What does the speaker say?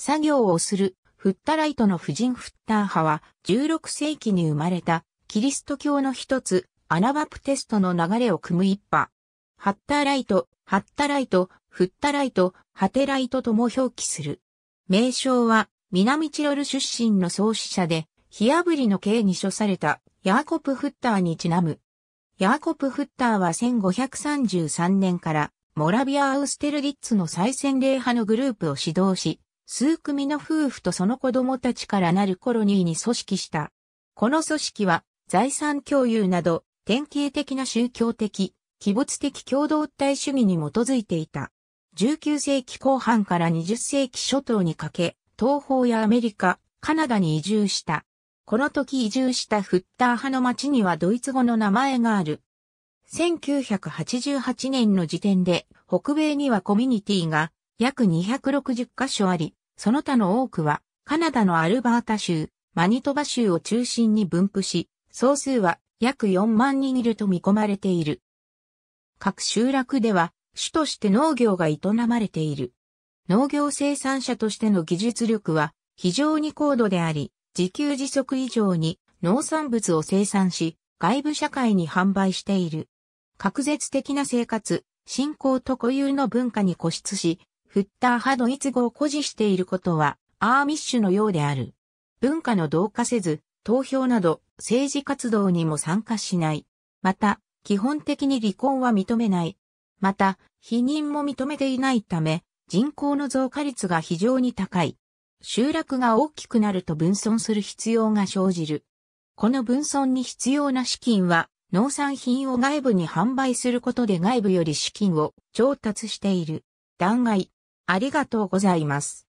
作業をするフッタライトの婦人フッター派は16世紀に生まれたキリスト教の一つアナバプテストの流れを組む一派。ハッタライト、ハッタライト、フッタライト、ハテライトとも表記する。名称は南チロル出身の創始者で火炙りの刑に処されたヤーコプ・フッターにちなむ。ヤーコプ・フッターは1533年からモラビア・アウステルリッツの再洗礼派のグループを指導し、数組の夫婦とその子供たちからなるコロニーに組織した。この組織は財産共有など典型的な宗教的、鬼没的共同体主義に基づいていた。19世紀後半から20世紀初頭にかけ、東方やアメリカ、カナダに移住した。この時移住したフッター派の町にはドイツ語の名前がある。1988年の時点で北米にはコミュニティが約260カ所あり、その他の多くは、カナダのアルバータ州、マニトバ州を中心に分布し、総数は約4万人いると見込まれている。各集落では、主として農業が営まれている。農業生産者としての技術力は非常に高度であり、自給自足以上に農産物を生産し、外部社会に販売している。隔絶的な生活、信仰と固有の文化に固執し、フッター派ドイツ語を誇示していることはアーミッシュのようである。文化の同化せず、投票など政治活動にも参加しない。また、基本的に離婚は認めない。また、避妊も認めていないため、人口の増加率が非常に高い。集落が大きくなると分村する必要が生じる。この分村に必要な資金は、農産品を外部に販売することで外部より資金を調達している。弾劾ありがとうございます。